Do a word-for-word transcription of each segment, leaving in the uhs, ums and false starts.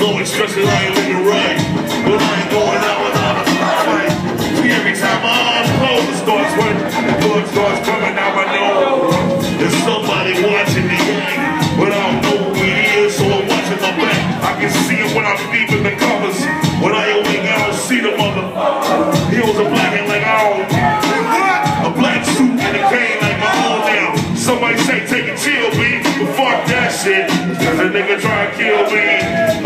low, especially I ain't living right. But I ain't going out without a fight. See, every time I'm cold, it starts when the blood starts coming out my nose. There's somebody watching me, but I don't know who it is, so I'm watching my back. I can see it when I'm deep in the covers. When I awake, I don't see the mother. He was a black and like I don't. A black suit and a cane like my own now. Somebody say take a chill, B, but fuck that shit. Cause a nigga try to kill me.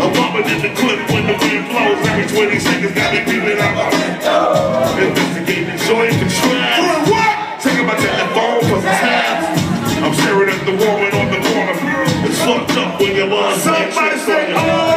I'm bumping in the clip when the wind blows. Every twenty seconds got me feeling out my head. Investigating joy and control. Doing what? Taking my telephone for the tabs. I'm staring at the woman on the corner. It's fucked up when your mom's like, somebody say, oh.